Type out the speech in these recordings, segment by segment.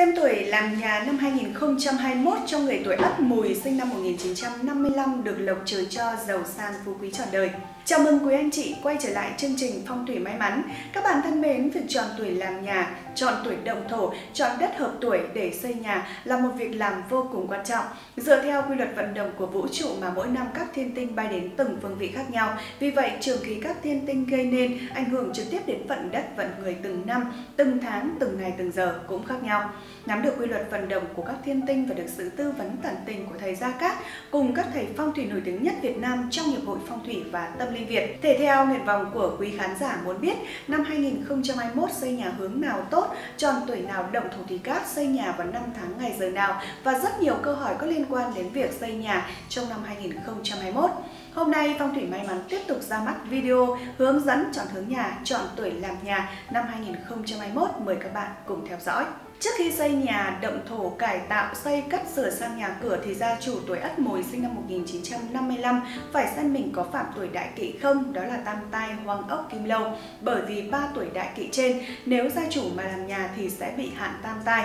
Xem tuổi làm nhà năm 2021 cho người tuổi Ất Mùi sinh năm 1955 được lộc trời cho, giàu sang phú quý trọn đời. Chào mừng quý anh chị quay trở lại chương trình Phong thủy May Mắn. Các bạn thân mến, việc chọn tuổi làm nhà, chọn tuổi động thổ, chọn đất hợp tuổi để xây nhà là một việc làm vô cùng quan trọng. Dựa theo quy luật vận động của vũ trụ mà mỗi năm các thiên tinh bay đến từng phương vị khác nhau, vì vậy trường khí các thiên tinh gây nên ảnh hưởng trực tiếp đến vận đất, vận người từng năm, từng tháng, từng ngày, từng giờ cũng khác nhau. Nắm được quy luật vận động của các thiên tinh và được sự tư vấn tận tình của thầy Gia Cát cùng các thầy phong thủy nổi tiếng nhất Việt Nam trong hiệp hội phong thủy và tâm linh Việt. Thể theo nguyện vọng của quý khán giả muốn biết năm 2021 xây nhà hướng nào tốt, chọn tuổi nào động thổ thì cát, xây nhà vào năm tháng ngày giờ nào và rất nhiều câu hỏi có liên quan đến việc xây nhà trong năm 2021. Hôm nay Phong thủy May Mắn tiếp tục ra mắt video hướng dẫn chọn hướng nhà, chọn tuổi làm nhà năm 2021. Mời các bạn cùng theo dõi. Trước khi xây nhà, động thổ, cải tạo, xây cất, sửa sang nhà cửa thì gia chủ tuổi Ất Mùi sinh năm 1955 phải xem mình có phạm tuổi đại kỵ không, đó là tam tai, hoang ốc, kim lâu. Bởi vì 3 tuổi đại kỵ trên, nếu gia chủ mà làm nhà thì sẽ bị hạn tam tai.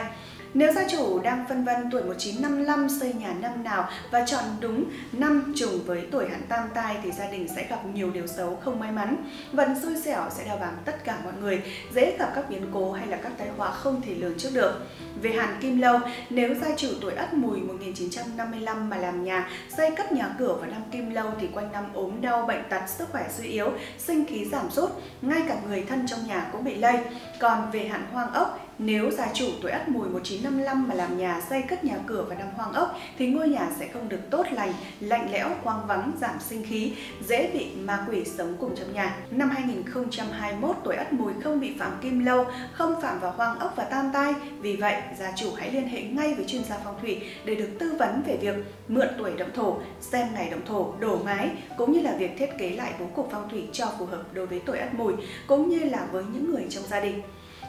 Nếu gia chủ đang phân vân tuổi 1955 xây nhà năm nào và chọn đúng năm trùng với tuổi hạn tam tai thì gia đình sẽ gặp nhiều điều xấu không may mắn. Vận xui xẻo sẽ đeo bám tất cả mọi người, dễ gặp các biến cố hay là các tai họa không thể lường trước được. Về hạn kim lâu, nếu gia chủ tuổi Ất Mùi 1955 mà làm nhà, xây cất nhà cửa vào năm kim lâu thì quanh năm ốm đau, bệnh tật, sức khỏe suy yếu, sinh khí giảm sút, ngay cả người thân trong nhà cũng bị lây. Còn về hạn hoang ốc, nếu gia chủ tuổi Ất Mùi 1955 mà làm nhà, xây cất nhà cửa vào năm hoang ốc thì ngôi nhà sẽ không được tốt lành, lạnh lẽo, hoang vắng, giảm sinh khí, dễ bị ma quỷ sống cùng trong nhà. Năm 2021, tuổi Ất Mùi không bị phạm kim lâu, không phạm vào hoang ốc và tam tai. Vì vậy, gia chủ hãy liên hệ ngay với chuyên gia phong thủy để được tư vấn về việc mượn tuổi động thổ, xem ngày động thổ, đổ mái, cũng như là việc thiết kế lại bố cục phong thủy cho phù hợp đối với tuổi Ất Mùi, cũng như là với những người trong gia đình.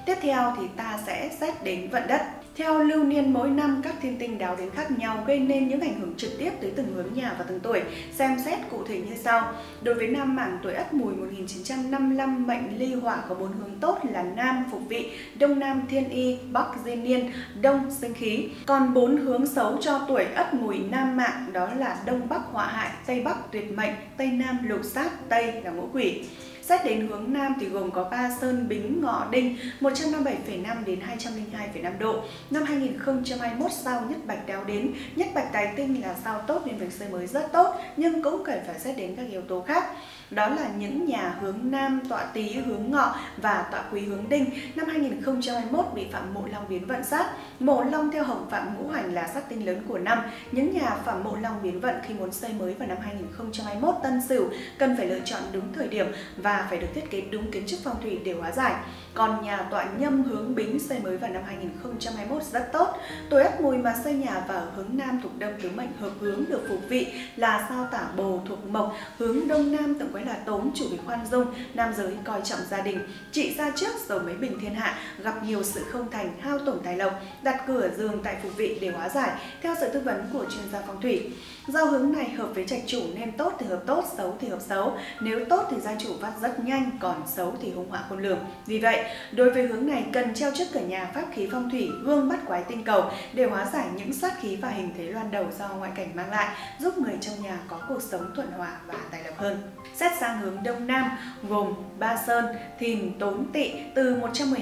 Tiếp theo thì ta sẽ xét đến vận đất. Theo lưu niên mỗi năm, các thiên tinh đáo đến khác nhau gây nên những ảnh hưởng trực tiếp tới từng hướng nhà và từng tuổi. Xem xét cụ thể như sau. Đối với nam mảng tuổi Ất Mùi 1955, mệnh ly hỏa có 4 hướng tốt là nam phục vị, đông nam thiên y, bắc diên niên, đông sinh khí. Còn 4 hướng xấu cho tuổi Ất Mùi nam mảng đó là đông bắc họa hại, tây bắc tuyệt mệnh, tây nam lục sát, tây là ngũ quỷ. Xét đến hướng nam thì gồm có Ba Sơn, Bính, Ngọ, Đinh 157,5 đến 202,5 độ. Năm 2021 sao nhất bạch đáo đến, nhất bạch tài tinh là sao tốt nên việc xây mới rất tốt, nhưng cũng cần phải xét đến các yếu tố khác. Đó là những nhà hướng nam tọa Tý, hướng Ngọ và tọa Quý, hướng Đinh năm 2021 bị phạm Mộ Long biến vận sát. Mộ Long theo hồng phạm ngũ hành là sát tinh lớn của năm. Những nhà phạm Mộ Long biến vận khi muốn xây mới vào năm 2021 Tân Sửu cần phải lựa chọn đúng thời điểm và phải được thiết kế đúng kiến trúc phong thủy để hóa giải. Còn nhà tọa Nhâm, hướng Bính xây mới vào năm 2021 rất tốt. Tuổi Ất Mùi mà xây nhà vào hướng nam thuộc đông tứ mệnh hợp hướng được phục vị là sao Tả Bồ thuộc mộc, hướng đông nam tượng quái là Tốn, chủ bị khoan dung, nam giới coi trọng gia đình, trị gia trước rồi mới bình thiên hạ, gặp nhiều sự không thành, hao tổn tài lộc, đặt cửa giường tại phục vị để hóa giải theo sự tư vấn của chuyên gia phong thủy. Do hướng này hợp với trạch chủ nên tốt thì hợp tốt, xấu thì hợp xấu. Nếu tốt thì gia chủ phát rất nhanh, còn xấu thì hung họa khôn lường. Vì vậy, đối với hướng này cần treo trước cửa nhà pháp khí phong thủy, gương bát quái tinh cầu để hóa giải những sát khí và hình thế loan đầu do ngoại cảnh mang lại, giúp người trong nhà có cuộc sống thuận hòa và tài lộc hơn. Xét sang hướng đông nam gồm Ba Sơn, Thìn, Tốn, Tỵ từ 112,5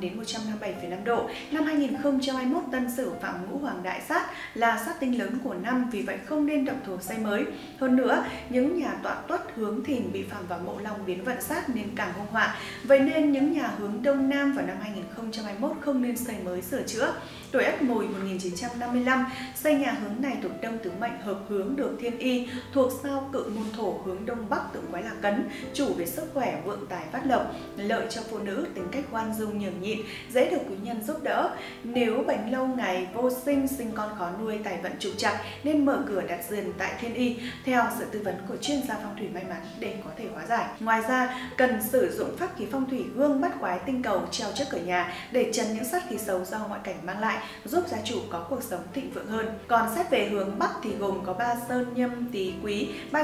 đến 157,5 độ. Năm 2021 Tân Sửu phạm ngũ hoàng đại sát là sát tinh lớn của năm, vì vậy không nên động thổ xây mới. Hơn nữa, những nhà tọa Tuất, hướng Thìn bị phạm vào Mộ Long biến vận sát nên càng hung họa. Vậy nên những nhà hướng đông nam vào năm 2021 không nên xây mới sửa chữa. Tuổi Ất Mùi 1955 xây nhà hướng này thuộc đông tứ mệnh hợp hướng được thiên y, thuộc sao Cự Môn thổ, hướng đông bắc tượng quái là Cấn, chủ về sức khỏe, vượng tài phát lộc, lợi cho phụ nữ, tính cách khoan dung nhường nhịn, dễ được quý nhân giúp đỡ. Nếu bệnh lâu ngày, vô sinh, sinh con khó nuôi, tài vận trục trặc nên mở cửa đặt giường tại thiên y theo sự tư vấn của chuyên gia phong thủy may mắn để có thể hóa giải. Ngoài ra, cần sử dụng pháp khí phong thủy gương bắt quái tinh cầu treo trước cửa nhà để trấn những sát khí xấu do ngoại cảnh mang lại, giúp gia chủ có cuộc sống thịnh vượng hơn. Còn xét về hướng Bắc thì gồm có Ba Sơn, Nhâm, Tý, Quý 337,5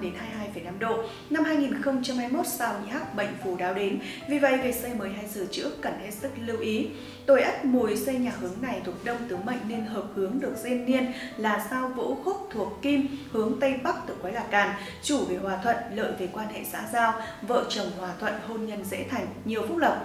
đến 22,5 độ. Năm 2021 sao nhị hắc bệnh phù đáo đến, vì vậy việc xây mới hay sửa chữa cần hết sức lưu ý. Tuổi Ất Mùi xây nhà hướng này thuộc Đông tứ mệnh nên hợp hướng được diên niên là sao Vũ Khúc thuộc Kim, hướng Tây Bắc tự quái là Càn, chủ về hòa thuận, lợi về quan hệ xã giao, vợ chồng hòa thuận, hôn nhân dễ thành, nhiều phúc lộc.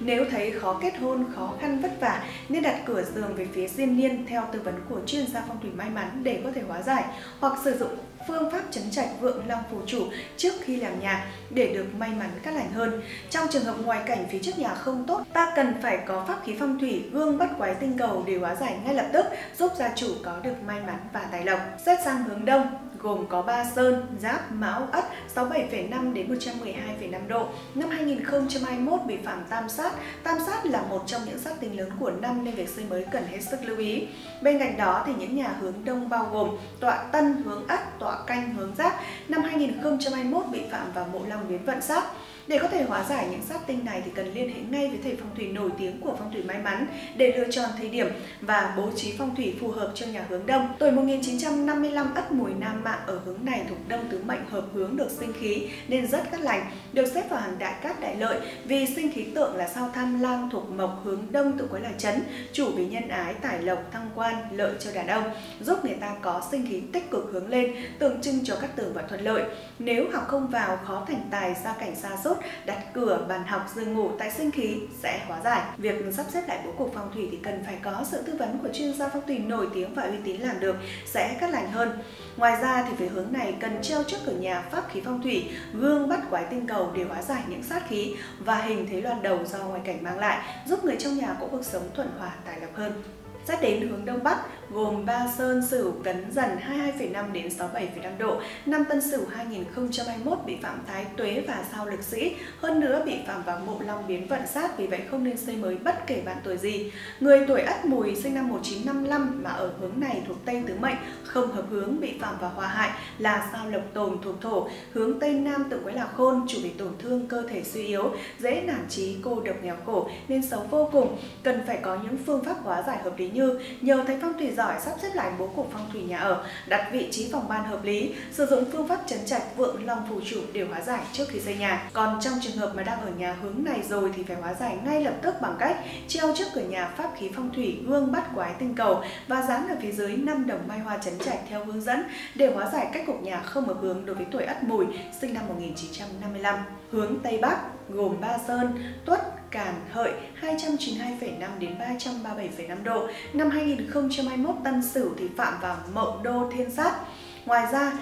Nếu thấy khó kết hôn, khó khăn vất vả nên đặt cửa giường về phía diên niên theo tư vấn của chuyên gia phong thủy may mắn để có thể hóa giải, hoặc sử dụng phương pháp trấn trạch vượng long phù chủ trước khi làm nhà để được may mắn cát lành hơn. Trong trường hợp ngoài cảnh phía trước nhà không tốt, ta cần phải có pháp khí phong thủy gương bắt quái tinh cầu để hóa giải ngay lập tức, giúp gia chủ có được may mắn và tài lộc. Xét sang hướng Đông gồm có Ba Sơn, Giáp, Mão, Ất 67,5 đến 112,5 độ. Năm 2021 bị phạm tam sát. Tam sát là một trong những sát tinh lớn của năm nên việc xây mới cần hết sức lưu ý. Bên cạnh đó thì những nhà hướng Đông bao gồm tọa Tân hướng Ất, tọa Canh hướng Giáp. Năm 2021 bị phạm vào Mộ Long biến vận sát. Để có thể hóa giải những sát tinh này thì cần liên hệ ngay với thầy phong thủy nổi tiếng của phong thủy may mắn để lựa chọn thời điểm và bố trí phong thủy phù hợp cho nhà hướng Đông. Tuổi 1955 Ất Mùi nam mạng ở hướng này thuộc Đông tứ mệnh, hợp hướng được sinh khí nên rất cát lành, được xếp vào hàng đại cát đại lợi vì sinh khí tượng là sao Tham Lang thuộc Mộc, hướng Đông tự quái là Chấn, chủ về nhân ái, tài lộc, thăng quan, lợi cho đàn ông, giúp người ta có sinh khí tích cực hướng lên, tượng trưng cho các tường và thuận lợi. Nếu học không vào, khó thành tài, gia cảnh sa sút, đặt cửa, bàn học, giường ngủ tại sinh khí sẽ hóa giải. Việc sắp xếp lại bố cục phong thủy thì cần phải có sự tư vấn của chuyên gia phong thủy nổi tiếng và uy tín làm được sẽ cát lành hơn. Ngoài ra thì về hướng này cần treo trước cửa nhà pháp khí phong thủy gương bắt quái tinh cầu để hóa giải những sát khí và hình thế loan đầu do ngoại cảnh mang lại, giúp người trong nhà có cuộc sống thuận hòa, tài lộc hơn. Xét đến hướng Đông Bắc gồm Ba Sơn, Sửu, Cấn, Dần 22,5 đến 67,5 độ. Năm Tân Sửu 2021 bị phạm Thái Tuế và sao Lực Sĩ, hơn nữa bị phạm vào Mộ Long biến vận sát, vì vậy không nên xây mới bất kể bạn tuổi gì. Người tuổi Ất Mùi sinh năm 1955 mà ở hướng này thuộc Tây tứ mệnh, không hợp hướng, bị phạm vào Hòa Hại là sao Lộc Tồn thuộc Thổ, hướng Tây Nam tự quái là Khôn, chủ bị tổn thương cơ thể suy yếu, dễ nản trí, cô độc nghèo khổ nên xấu vô cùng. Cần phải có những phương pháp hóa giải hợp lý như nhờ thầy phong thủy giỏi sắp xếp lại bố cục phong thủy nhà ở, đặt vị trí phòng ban hợp lý, sử dụng phương pháp trấn trạch vượng long phù chủ để hóa giải trước khi xây nhà. Còn trong trường hợp mà đang ở nhà hướng này rồi thì phải hóa giải ngay lập tức bằng cách treo trước cửa nhà pháp khí phong thủy gương bắt quái tinh cầu và dán ở phía dưới 5 đồng mai hoa trấn trạch theo hướng dẫn để hóa giải cách cục nhà không hợp hướng đối với tuổi Ất Mùi sinh năm 1955. Hướng Tây Bắc gồm Ba Sơn, Tuất, Càn, Hợi 292,5 đến 337,5 độ. Năm 2021 Tân Sửu thì phạm vào Mậu Đô thiên sát. Ngoài ra,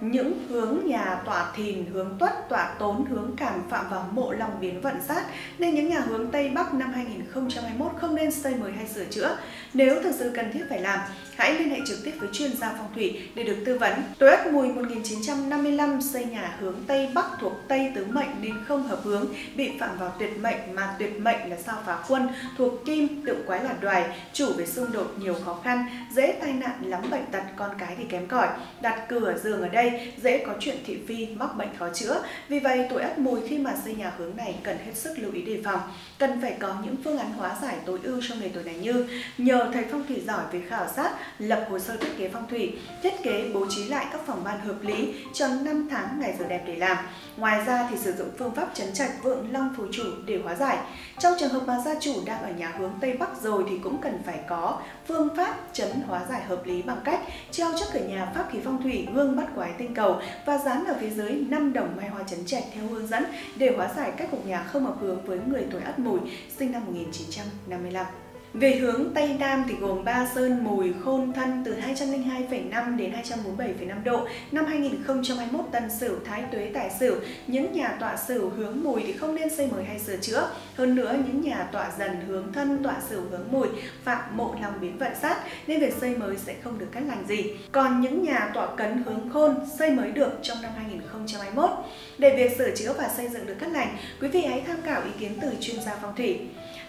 những hướng nhà tọa Thìn, hướng Tuất, tọa Tốn, hướng Càn phạm vào Mộ Long biến vận sát, nên những nhà hướng Tây Bắc năm 2021 không nên xây mới hay sửa chữa. Nếu thực sự cần thiết phải làm, hãy liên hệ trực tiếp với chuyên gia phong thủy để được tư vấn. Tuổi Ất Mùi 1955 xây nhà hướng Tây Bắc thuộc Tây tứ mệnh nên không hợp hướng, bị phạm vào Tuyệt mệnh mà Tuyệt mệnh là sao Phá Quân thuộc Kim, tự quái là Đoài, chủ về xung đột, nhiều khó khăn, dễ tai nạn, lắm bệnh tật, con cái thì kém cỏi, đặt cửa giường ở đây dễ có chuyện thị phi, mắc bệnh khó chữa. Vì vậy tuổi Ất Mùi khi mà xây nhà hướng này cần hết sức lưu ý đề phòng, cần phải có những phương án hóa giải tối ưu cho người tuổi này như nhờ thầy phong thủy giỏi về khảo sát, lập hồ sơ thiết kế phong thủy, thiết kế bố trí lại các phòng ban hợp lý, chọn 5 tháng ngày giờ đẹp để làm. Ngoài ra thì sử dụng phương pháp trấn trạch vượng long phù chủ để hóa giải. Trong trường hợp mà gia chủ đang ở nhà hướng Tây Bắc rồi thì cũng cần phải có phương pháp trấn hóa giải hợp lý bằng cách treo trước cửa nhà pháp khí phong thủy gương bắt quái tinh cầu và dán ở phía dưới 5 đồng mai hoa trấn trạch theo hướng dẫn để hóa giải các cục nhà không hợp hướng với người tuổi Ất Mùi sinh năm 1955. Về hướng Tây Nam thì gồm Ba Sơn, Mùi, Khôn, Thân từ 202,5 đến 247,5 độ. Năm 2021 Tân Sửu, Thái Tuế, Tài Sửu, những nhà tọa Sửu hướng Mùi thì không nên xây mới hay sửa chữa. Hơn nữa những nhà tọa Dần hướng Thân, tọa Sửu hướng Mùi phạm Mộ Long biến vận sát nên việc xây mới sẽ không được cát lành gì. Còn những nhà tọa Cấn hướng Khôn xây mới được trong năm 2021. Để việc sửa chữa và xây dựng được cát lành, quý vị hãy tham khảo ý kiến từ chuyên gia phong thủy.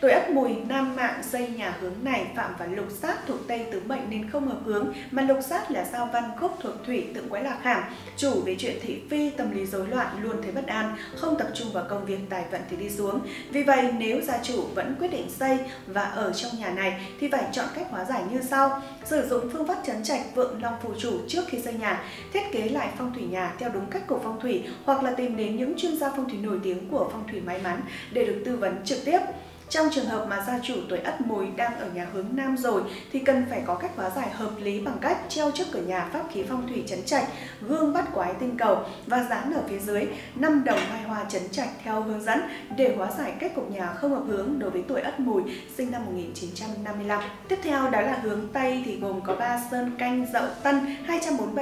Tuổi Ất Mùi, nam mạng, xây nhà hướng này, phạm và lục sát thuộc tây tứ mệnh nên không hợp hướng, mà lục sát là sao văn khúc thuộc thủy, tượng quái là khảm, chủ về chuyện thị phi, tâm lý rối loạn, luôn thấy bất an, không tập trung vào công việc, tài vận thì đi xuống. Vì vậy nếu gia chủ vẫn quyết định xây và ở trong nhà này thì phải chọn cách hóa giải như sau: sử dụng phương pháp trấn trạch vượng long phù chủ trước khi xây nhà, thiết kế lại phong thủy nhà theo đúng cách của phong thủy, hoặc là tìm đến những chuyên gia phong thủy nổi tiếng của Phong Thủy May Mắn để được tư vấn trực tiếp. Trong trường hợp mà gia chủ tuổi Ất Mùi đang ở nhà hướng Nam rồi thì cần phải có cách hóa giải hợp lý bằng cách treo trước cửa nhà pháp khí phong thủy trấn trạch, gương bát quái tinh cầu và dán ở phía dưới 5 đồng mai hoa trấn trạch theo hướng dẫn để hóa giải cách cục nhà không hợp hướng đối với tuổi Ất Mùi sinh năm 1955. Tiếp theo đó là hướng Tây thì gồm có 3 sơn canh dậu tân 247,5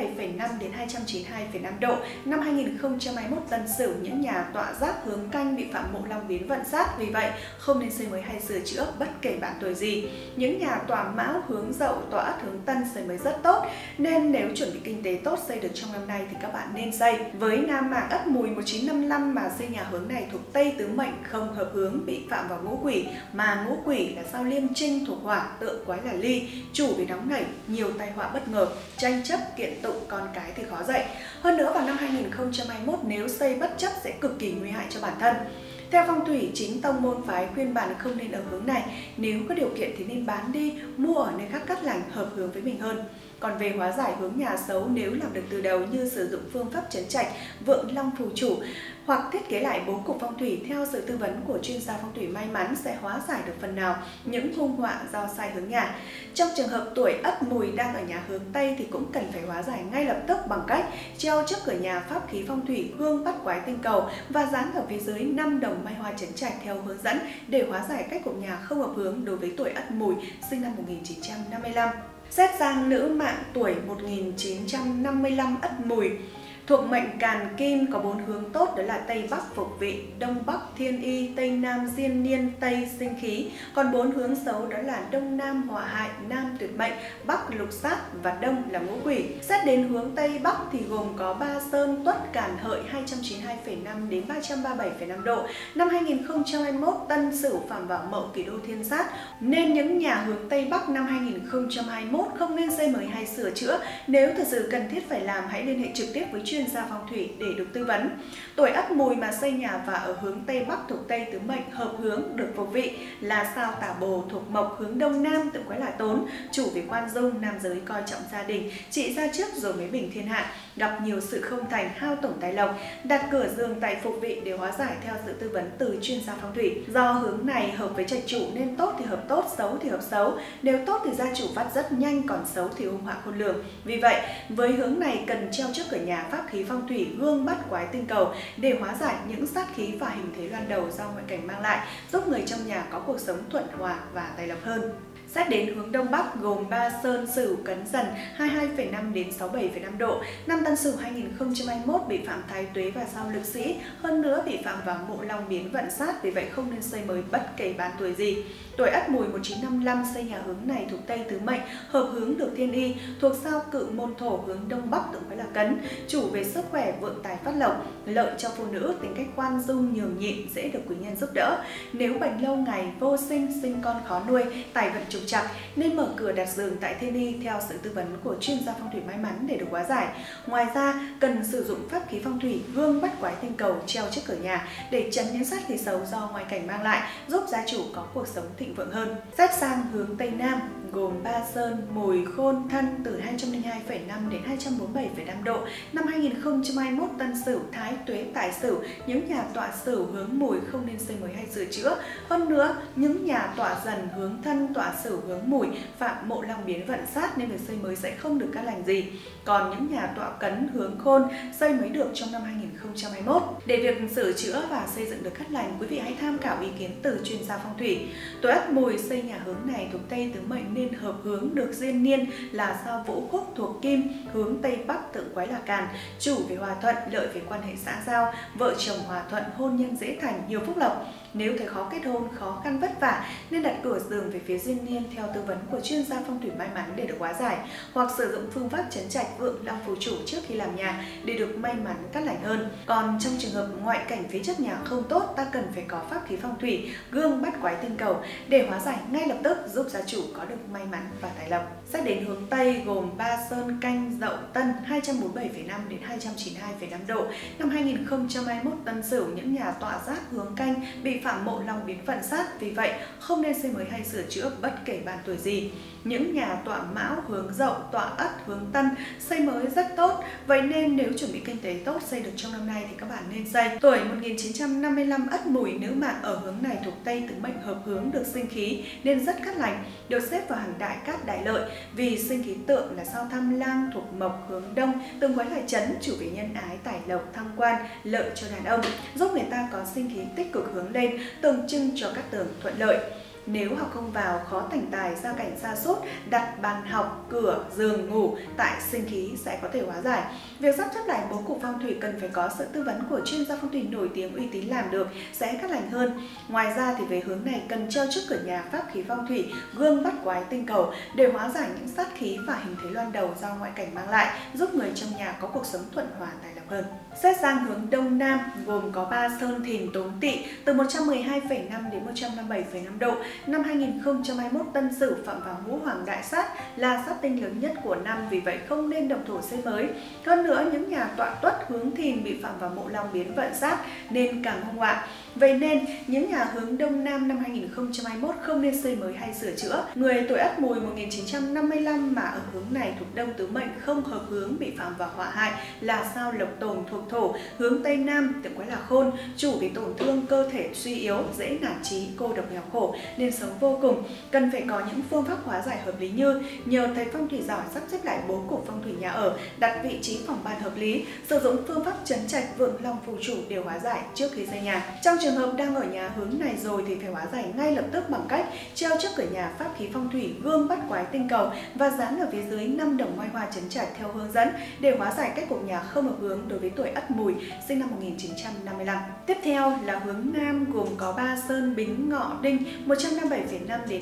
đến 292,5 độ. Năm 2021 Tân Sửu, những nhà tọa giáp hướng canh bị phạm mộ long biến vận sát, vì vậy không nên xây mới hay sửa chữa bất kể bạn tuổi gì. Những nhà tọa mão hướng dậu, tọa ất hướng tân xây mới rất tốt, nên nếu chuẩn bị kinh tế tốt xây được trong năm nay thì các bạn nên xây. Với nam mạng Ất Mùi 1955 mà xây nhà hướng này thuộc tây tứ mệnh không hợp hướng, bị phạm vào ngũ quỷ, mà ngũ quỷ là sao liêm trinh thuộc hỏa, tượng quái là ly, chủ vì nóng nảy, nhiều tai họa bất ngờ, tranh chấp, kiện tụng, con cái thì khó dạy. Hơn nữa vào năm 2021 nếu xây bất chấp sẽ cực kỳ nguy hại cho bản thân. Theo phong thủy, chính tông môn phái khuyên bạn không nên ở hướng này, nếu có điều kiện thì nên bán đi, mua ở nơi khác cát lành hợp hướng với mình hơn. Còn về hóa giải hướng nhà xấu, nếu làm được từ đầu như sử dụng phương pháp trấn trạch vượng long phù chủ hoặc thiết kế lại bố cục phong thủy theo sự tư vấn của chuyên gia phong thủy may mắn sẽ hóa giải được phần nào những hung họa do sai hướng nhà. Trong trường hợp tuổi Ất Mùi đang ở nhà hướng Tây thì cũng cần phải hóa giải ngay lập tức bằng cách treo trước cửa nhà pháp khí phong thủy, gương bắt quái tinh cầu và dán ở phía dưới 5 đồng mai hoa trấn trạch theo hướng dẫn để hóa giải cách cục nhà không hợp hướng đối với tuổi Ất Mùi sinh năm 1955. Xét sang nữ mạng tuổi 1955 Ất Mùi thuộc mệnh càn kim, có 4 hướng tốt, đó là Tây Bắc phục vị, Đông Bắc thiên y, Tây Nam diên niên, Tây sinh khí. Còn 4 hướng xấu đó là Đông Nam họa hại, Nam tuyệt mệnh, Bắc lục sát và Đông là ngũ quỷ. Xét đến hướng Tây Bắc thì gồm có 3 sơn tuất càn hợi 292,5 đến 337,5 độ. Năm 2021 Tân Sửu phạm vào mậu kỷ đô thiên sát, nên những nhà hướng Tây Bắc năm 2021 không nên xây mới hay sửa chữa. Nếu thực sự cần thiết phải làm, hãy liên hệ trực tiếp với chuyên gia phong thủy để được tư vấn. Tuổi Ất Mùi mà xây nhà và ở hướng Tây Bắc thuộc tây tứ mệnh hợp hướng, được phục vị là sao Tả Bồ thuộc mộc hướng Đông Nam, tượng quái là tốn, chủ về khoan dung, nam giới coi trọng gia đình, trị ra trước rồi mới bình thiên hạ, gặp nhiều sự không thành, hao tổn tài lộc. Đặt cửa giường tại phục vị để hóa giải theo sự tư vấn từ chuyên gia phong thủy. Do hướng này hợp với trạch chủ nên tốt thì hợp tốt, xấu thì hợp xấu. Nếu tốt thì gia chủ phát rất nhanh, còn xấu thì hung họa khôn lường. Vì vậy với hướng này cần treo trước cửa nhà pháp khí phong thủy, gương bát quái tinh cầu để hóa giải những sát khí và hình thế loan đầu do ngoại cảnh mang lại, giúp người trong nhà có cuộc sống thuận hòa và tài lộc hơn. Xét đến hướng Đông Bắc gồm 3 sơn Sửu Cấn Dần 22,5 đến 67,5 độ. Năm Tân Sửu 2021 bị phạm thái tuế và sao lực sĩ, hơn nữa bị phạm vào mộ long biến vận sát, vì vậy không nên xây mới bất kể bạn tuổi gì. Tuổi Ất Mùi 1955 xây nhà hướng này thuộc tây tứ mệnh, hợp hướng được thiên y, thuộc sao cự môn thổ hướng Đông Bắc, tượng quái là cấn, chủ về sức khỏe, vượng tài phát lộc, lợi cho phụ nữ, tính cách khoan dung nhường nhịn, dễ được quý nhân giúp đỡ. Nếu bệnh lâu ngày, vô sinh, sinh con khó nuôi, tài vận trục trặc nên mở cửa đặt giường tại thiên y theo sự tư vấn của chuyên gia phong thủy may mắn để được hóa giải. Ngoài ra cần sử dụng pháp khí phong thủy, gương bắt quái tinh cầu treo trước cửa nhà để tránh những sát khí xấu do ngoại cảnh mang lại, giúp gia chủ có cuộc sống thịnh vượng hơn. Xét sang hướng Tây Nam gồm 3 sơn Mùi Khôn Thân từ 202,5 đến 247,5 độ. Năm 2021 Tân Sửu thái tuế tài Sửu, những nhà tọa Sửu hướng Mùi không nên xây mới hay sửa chữa. Hơn nữa những nhà tọa Dần hướng Thân, tọa Sửu hướng Mùi phạm mộ long biến vận sát nên việc xây mới sẽ không được cát lành gì. Còn những nhà tọa Cấn hướng Khôn xây mới được trong năm 2021. Để việc sửa chữa và xây dựng được cát lành, quý vị hãy tham khảo ý kiến từ chuyên gia phong thủy. Tuổi Ất Mùi xây nhà hướng này thuộc tây tứ mệnh nên hợp hướng được diên niên là sao vũ khúc thuộc kim, hướng Tây Bắc, tượng quái là càn, chủ về hòa thuận, lợi về quan hệ xã giao, vợ chồng hòa thuận, hôn nhân dễ thành, nhiều phúc lộc. Nếu thấy khó kết hôn, khó khăn vất vả nên đặt cửa giường về phía duyên niên theo tư vấn của chuyên gia phong thủy may mắn để được hóa giải, hoặc sử dụng phương pháp trấn trạch vượng long phù chủ trước khi làm nhà để được may mắn cát lành hơn. Còn trong trường hợp ngoại cảnh phía trước nhà không tốt, ta cần phải có pháp khí phong thủy gương bát quái tinh cầu để hóa giải ngay lập tức, giúp gia chủ có được may mắn và tài lộc. Xét đến hướng Tây gồm Ba Sơn, Canh, Dậu, Tân 247,5 đến 292,5 độ. Năm 2021 Tân Sửu, những nhà tọa sát hướng Canh bị phạm mộ long biến phận sát, vì vậy không nên xây mới hay sửa chữa bất kể bàn tuổi gì. Những nhà tọa Mão hướng Dậu, tọa Ất hướng Tân xây mới rất tốt, vậy nên nếu chuẩn bị kinh tế tốt xây được trong năm nay thì các bạn nên xây. Tuổi 1955 Ất Mùi, nữ mạng ở hướng này thuộc Tây, tướng mệnh hợp hướng được sinh khí nên rất cát lành, được xếp vào hàng đại cát đại lợi vì sinh khí tượng là sao Tham Lang thuộc Mộc hướng Đông, tương quái là chấn, chủ về nhân ái, tài lộc, thăng quan, lợi cho đàn ông, giúp người ta có sinh khí tích cực hướng lên, tượng trưng cho các tường thuận lợi. Nếu học không vào, khó thành tài, gia cảnh sa sút, đặt bàn học, cửa, giường, ngủ tại sinh khí sẽ có thể hóa giải. Việc sắp xếp lại bố cục phong thủy cần phải có sự tư vấn của chuyên gia phong thủy nổi tiếng uy tín làm được sẽ cát lành hơn. Ngoài ra thì về hướng này cần treo trước cửa nhà pháp khí phong thủy gương bát quái tinh cầu để hóa giải những sát khí và hình thế loan đầu do ngoại cảnh mang lại, giúp người trong nhà có cuộc sống thuận hòa, tài lộc hơn. Xét sang hướng Đông Nam gồm có Ba Sơn, Thìn, Tốn, Tỵ từ 112,5 đến 157,5 độ. Năm 2021 Tân Sửu phạm vào ngũ hoàng đại sát là sát tinh lớn nhất của năm, vì vậy không nên động thổ xây mới. Hơn nữa, những nhà tọa Tuất hướng Thìn bị phạm vào mộ long biến vận sát nên càng hung họa. Vậy nên những nhà hướng Đông Nam năm 2021 không nên xây mới hay sửa chữa. Người tuổi Ất Mùi 1955 mà ở hướng này thuộc Đông, tứ mệnh không hợp hướng bị phạm vào họa hại là sao Lộc Tồn thuộc Thổ hướng Tây Nam, tượng quái là Khôn, chủ bị tổn thương cơ thể suy yếu, dễ nản trí, cô độc, nghèo khổ nên sống vô cùng. Cần phải có những phương pháp hóa giải hợp lý như nhờ thầy phong thủy giỏi sắp xếp lại bố cục phong thủy nhà ở, đặt vị trí phòng ban hợp lý, sử dụng phương pháp trấn trạch vượng long phù chủ để hóa giải trước khi xây nhà. Trong trường hợp đang ở nhà hướng này rồi thì phải hóa giải ngay lập tức bằng cách treo trước cửa nhà pháp khí phong thủy gương bát quái tinh cầu và dán ở phía dưới 5 đồng mai hoa trấn trạch theo hướng dẫn để hóa giải cách cục nhà không hợp hướng đối với tuổi Ất Mùi sinh năm 1955. Tiếp theo là hướng Nam gồm có Ba Sơn, Bính, Ngọ, Đinh 157,5 đến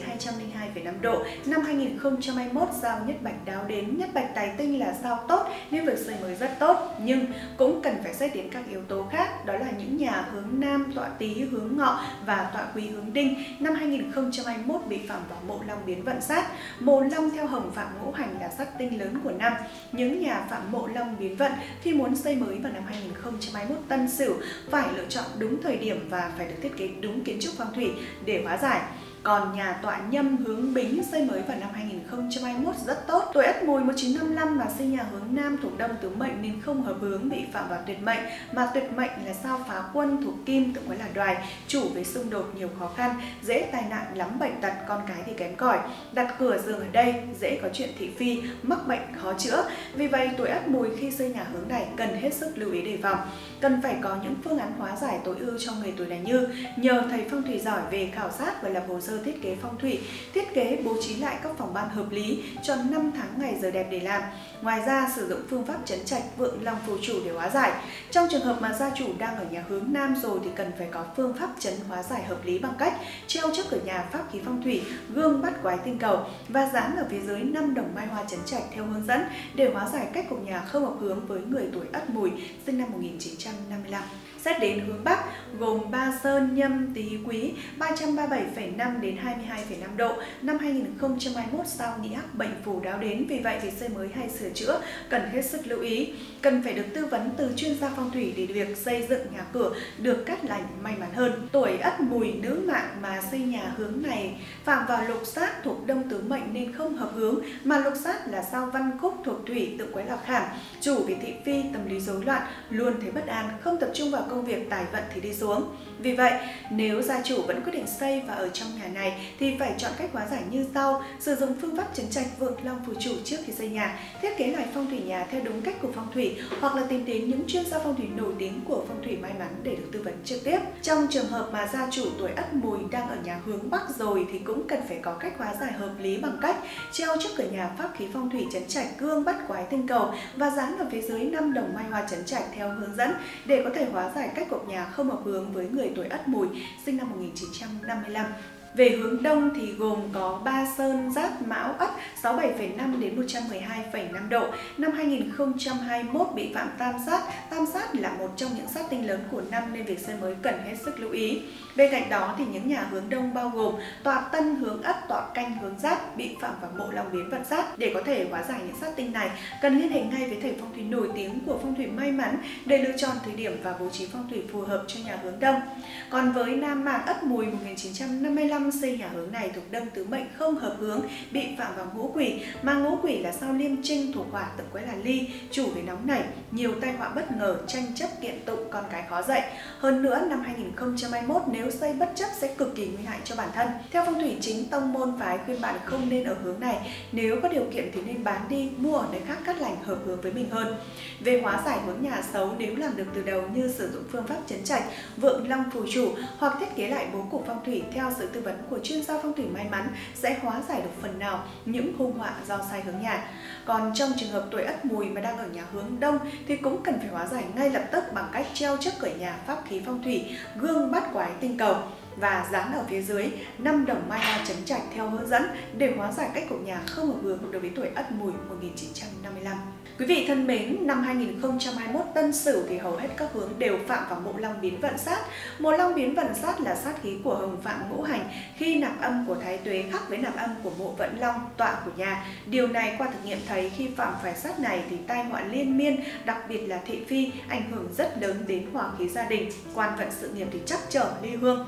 202,5 độ. Năm 2021 sao Nhất Bạch đáo đến, Nhất Bạch tài tinh là sao tốt nên việc xây mới rất tốt, nhưng cũng cần phải xét đến các yếu tố khác, đó là những nhà hướng Nam tọa Tý hướng Ngọ và tọa Quý hướng Đinh năm 2021 bị phạm vào mộ long biến vận sát. Mộ long theo hồng phạm ngũ hành là sát tinh lớn của năm. Những nhà phạm mộ long biến vận khi muốn xây mới vào năm 2021 Tân Sửu phải lựa chọn đúng thời điểm và phải được thiết kế đúng kiến trúc phong thủy để hóa giải. Còn nhà tọa Nhâm hướng Bính xây mới vào năm 2021 rất tốt. Tuổi Ất Mùi 1955 mà xây nhà hướng Nam thuộc Đông, tứ mệnh nên không hợp hướng, bị phạm vào tuyệt mệnh, mà tuyệt mệnh là sao Phá Quân thuộc Kim, tượng quái là Đoài, chủ với xung đột, nhiều khó khăn, dễ tai nạn, lắm bệnh tật, con cái thì kém cỏi. Đặt cửa giường ở đây dễ có chuyện thị phi, mắc bệnh khó chữa. Vì vậy tuổi Ất Mùi khi xây nhà hướng này cần hết sức lưu ý đề phòng. Cần phải có những phương án hóa giải tối ưu cho người tuổi này như nhờ thầy phong thủy giỏi về khảo sát và lập hồ sơ thiết kế phong thủy, thiết kế bố trí lại các phòng ban hợp lý cho 5 tháng ngày giờ đẹp để làm. Ngoài ra sử dụng phương pháp trấn trạch vượng long phù chủ để hóa giải. Trong trường hợp mà gia chủ đang ở nhà hướng Nam rồi thì cần phải có phương pháp trấn hóa giải hợp lý bằng cách treo trước cửa nhà pháp khí phong thủy gương bát quái tinh cầu và dán ở phía dưới 5 đồng mai hoa trấn trạch theo hướng dẫn để hóa giải cách cục nhà không hợp hướng với người tuổi Ất Mùi sinh năm 1955. Xét đến hướng Bắc gồm Ba Sơn, Nhâm, Tý, Quý 337,5 đến 22,5 độ. Năm 2021 sao Nhị Hắc Mệnh phù đáo đến, vì vậy việc xây mới hay sửa chữa cần hết sức lưu ý. Cần phải được tư vấn từ chuyên gia phong thủy để việc xây dựng nhà cửa được cát lành, may mắn hơn. Tuổi Ất Mùi nữ mạng mà xây nhà hướng này phạm vào lục sát thuộc Đông, tứ mệnh nên không hợp hướng, mà lục sát là sao Văn Khúc thuộc Thủy, tượng quái là Khảm, chủ về thị phi, tâm lý rối loạn, luôn thấy bất an, không tập trung vào công việc, tài vận thì đi xuống. Vì vậy, nếu gia chủ vẫn quyết định xây và ở trong nhà này thì phải chọn cách hóa giải như sau: sử dụng phương pháp trấn trạch vượng long phù chủ trước khi xây nhà, thiết kế lại phong thủy nhà theo đúng cách của phong thủy, hoặc là tìm đến những chuyên gia phong thủy nổi tiếng của phong thủy may mắn để được tư vấn trực tiếp. Trong trường hợp mà gia chủ tuổi Ất Mùi đang ở nhà hướng Bắc rồi thì cũng cần phải có cách hóa giải hợp lý bằng cách treo trước cửa nhà pháp khí phong thủy trấn trạch gương bắt quái tinh cầu và dán vào phía dưới 5 đồng mai hoa trấn trạch theo hướng dẫn để có thể hóa giải cách cột nhà không hợp hướng với người tuổi Ất Mùi sinh năm 1955. Về hướng đông thì gồm có Ba Sơn, Giáp, Mão, Ất 67,5 đến 112,5 độ. Năm 2021 bị phạm tam sát. Tam sát là một trong những sát tinh lớn của năm nên việc xây mới cần hết sức lưu ý. Bên cạnh đó thì những nhà hướng đông bao gồm tọa Tân hướng Ất, tọa Canh hướng Giáp bị phạm vào mộ Long biến vật sát. Để có thể hóa giải những sát tinh này, cần liên hệ ngay với thầy phong thủy nổi tiếng của Phong thủy May Mắn để lựa chọn thời điểm và bố trí phong thủy phù hợp cho nhà hướng đông. Còn với nam mạng Ất Mùi 1955 xây nhà hướng này thuộc đông tứ mệnh không hợp hướng, bị phạm vào ngũ quỷ, mà ngũ quỷ là sao liêm trinh thuộc hỏa tử quái là ly, chủ về nóng này, nhiều tai họa bất ngờ, tranh chấp kiện tụng, con cái khó dạy. Hơn nữa năm 2021 nếu xây bất chấp sẽ cực kỳ nguy hại cho bản thân. Theo phong thủy chính tông môn phái khuyên bạn không nên ở hướng này, nếu có điều kiện thì nên bán đi, mua ở nơi khác cát lành hợp hướng với mình hơn. Về hóa giải hướng nhà xấu nếu làm được từ đầu như sử dụng phương pháp trấn trạch, vượng long phù chủ hoặc thiết kế lại bố cục phong thủy theo sự tư vấn của chuyên gia phong thủy may mắn sẽ hóa giải được phần nào những hung họa do sai hướng nhà. Còn trong trường hợp tuổi Ất Mùi mà đang ở nhà hướng đông thì cũng cần phải hóa giải ngay lập tức bằng cách treo trước cửa nhà pháp khí phong thủy gương bát quái tinh cầu và dán ở phía dưới 5 đồng mai hoa trấn trạch theo hướng dẫn để hóa giải cách cột nhà không hợp hướng đối với tuổi Ất Mùi 1955. Quý vị thân mến, năm 2021 Tân Sửu thì hầu hết các hướng đều phạm vào mộ Long biến vận sát. Mộ Long biến vận sát là sát khí của hồng phạm ngũ hành khi nạp âm của Thái Tuế khác với nạp âm của mộ Vận Long tọa của nhà. Điều này qua thực nghiệm thấy khi phạm phải sát này thì tai họa liên miên, đặc biệt là thị phi, ảnh hưởng rất lớn đến hòa khí gia đình, quan vận sự nghiệp thì chắc trở ly hương.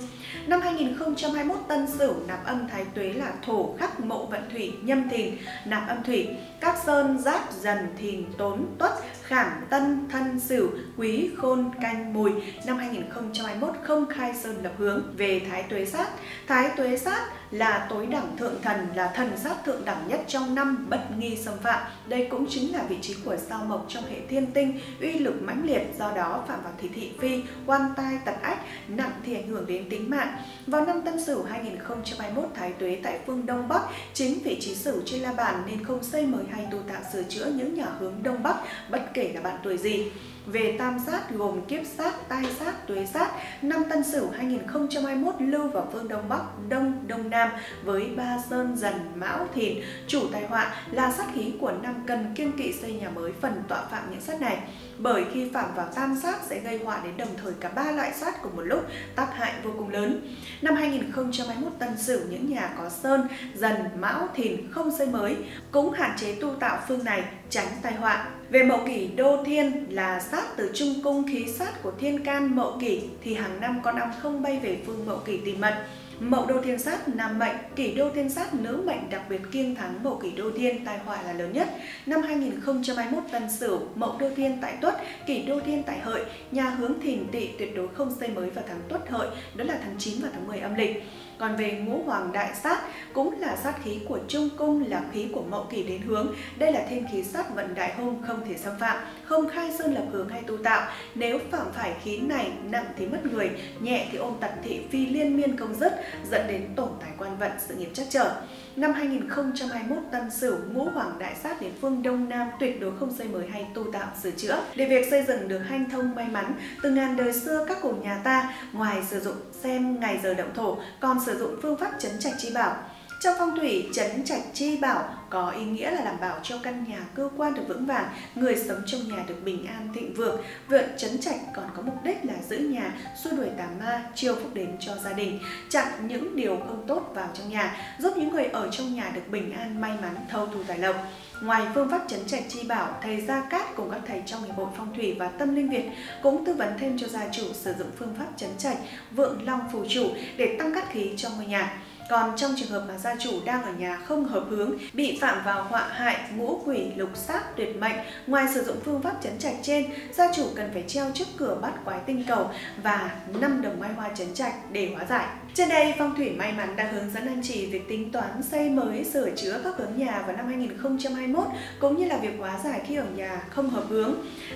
Năm 2021 Tân Sửu nạp âm Thái Tuế là Thổ khắc mộ Vận Thủy Nhâm Thìn, nạp âm Thủy các Sơn, Giáp, Dần, Thìn, Tốn, Tuất, Khảm, Tân, Thân, Sửu, Quý, Khôn, Canh, Mùi. Năm 2021 không khai sơn lập hướng. Về Thái Tuế sát, Thái Tuế sát là tối đẳng thượng thần, là thần sát thượng đẳng nhất trong năm, bất nghi xâm phạm. Đây cũng chính là vị trí của sao mộc trong hệ thiên tinh, uy lực mãnh liệt, do đó phạm vào thị phi, quan tai, tật ách, nặng thì ảnh hưởng đến tính mạng. Vào năm Tân Sửu 2021 Thái Tuế tại phương Đông Bắc, chính vị trí Sửu trên la bàn nên không xây mới hay tu tạo sửa chữa những nhà hướng Đông Bắc, bất kể là bạn tuổi gì. Về tam sát gồm kiếp sát, tai sát, tuế sát, năm Tân Sửu 2021 lưu vào phương Đông Bắc, Đông, Đông Nam với Ba Sơn, Dần, Mão, Thìn, chủ tai họa là sát khí của năm cần kiêng kỵ xây nhà mới phần tọa phạm những sát này. Bởi khi phạm vào tam sát sẽ gây họa đến đồng thời cả ba loại sát cùng một lúc, tác hại vô cùng lớn. Năm 2021 Tân Sửu những nhà có Sơn, Dần, Mão, Thìn không xây mới, cũng hạn chế tu tạo phương này, tránh tai họa. Về mậu kỷ đô thiên là sát từ trung cung khí sát của thiên can mậu kỷ thì hàng năm con ong không bay về phương mậu kỷ tìm mật. Mậu đô thiên sát nam mệnh, kỷ đô thiên sát nữ mệnh, đặc biệt kiêng thắng mậu kỷ đô thiên, tai họa là lớn nhất. Năm 2021 Tân Sửu, mậu đô thiên tại Tuất, kỷ đô thiên tại Hợi, nhà hướng Thìn Tỵ tuyệt đối không xây mới vào tháng Tuất Hợi, đó là tháng 9 và tháng 10 âm lịch. Còn về ngũ hoàng đại sát cũng là sát khí của trung cung, là khí của mậu kỷ đến hướng, đây là thiên khí sát vận đại hung không thể xâm phạm, không khai sơn lập hướng hay tu tạo. Nếu phạm phải khí này nặng thì mất người, nhẹ thì ôm tật thị phi liên miên không dứt, dẫn đến tổn tài quan vận sự nghiệp trắc trở. Năm 2021 Tân Sửu ngũ hoàng đại sát đến phương Đông Nam tuyệt đối không xây mới hay tu tạo sửa chữa. Để việc xây dựng được hanh thông may mắn, từ ngàn đời xưa các cổ nhà ta ngoài sử dụng xem ngày giờ động thổ còn sử dụng phương pháp trấn trạch chi bảo. Trong phong thủy, trấn trạch chi bảo có ý nghĩa là đảm bảo cho căn nhà cơ quan được vững vàng, người sống trong nhà được bình an thịnh vượng. Việc trấn trạch còn có mục đích là giữ nhà, xua đuổi tà ma, chiêu phúc đến cho gia đình, chặn những điều không tốt vào trong nhà, giúp những người ở trong nhà được bình an, may mắn, thâu thu tài lộc. Ngoài phương pháp trấn trạch chi bảo, thầy Gia Cát cùng các thầy trong hiệp hội phong thủy và tâm linh Việt cũng tư vấn thêm cho gia chủ sử dụng phương pháp trấn trạch vượng long phù chủ để tăng cát khí cho ngôi nhà. Còn trong trường hợp mà gia chủ đang ở nhà không hợp hướng, bị phạm vào họa hại ngũ quỷ lục sát tuyệt mệnh, ngoài sử dụng phương pháp trấn trạch trên, gia chủ cần phải treo trước cửa bát quái tinh cầu và 5 đồng mai hoa trấn trạch để hóa giải. Trên đây, Phong Thủy May Mắn đã hướng dẫn anh chị việc tính toán xây mới, sửa chữa các hướng nhà vào năm 2021 cũng như là việc hóa giải khi ở nhà không hợp hướng.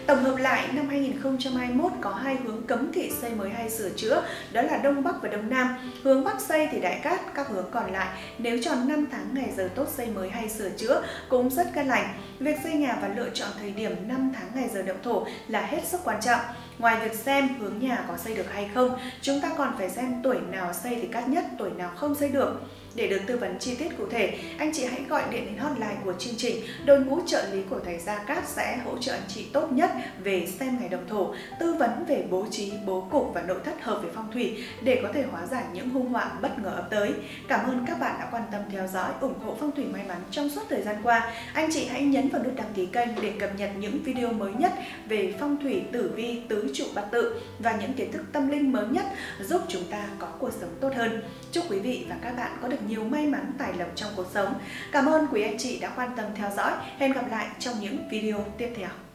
Tổng hợp lại, năm 2021 có hai hướng cấm kỵ xây mới hay sửa chữa, đó là Đông Bắc và Đông Nam. Hướng Bắc xây thì đại cát, các hướng còn lại nếu chọn 5 tháng ngày giờ tốt xây mới hay sửa chữa cũng rất cân lành. Việc xây nhà và lựa chọn thời điểm 5 tháng ngày giờ động thổ là hết sức quan trọng. Ngoài việc xem hướng nhà có xây được hay không, chúng ta còn phải xem tuổi nào xây thì cát nhất, tuổi nào không xây được. Để được tư vấn chi tiết cụ thể, anh chị hãy gọi điện đến hotline của chương trình. Đội ngũ trợ lý của thầy Gia Cát sẽ hỗ trợ anh chị tốt nhất về xem ngày động thổ, tư vấn về bố trí, bố cục và nội thất hợp với phong thủy để có thể hóa giải những hung họa bất ngờ ập tới. Cảm ơn các bạn đã quan tâm theo dõi, ủng hộ Phong Thủy May Mắn trong suốt thời gian qua. Anh chị hãy nhấn vào nút đăng ký kênh để cập nhật những video mới nhất về phong thủy, tử vi, tứ trụ bát tự và những kiến thức tâm linh mới nhất giúp chúng ta có cuộc sống tốt hơn. Chúc quý vị và các bạn có được nhiều may mắn, tài lộc trong cuộc sống. Cảm ơn quý anh chị đã quan tâm theo dõi. Hẹn gặp lại trong những video tiếp theo.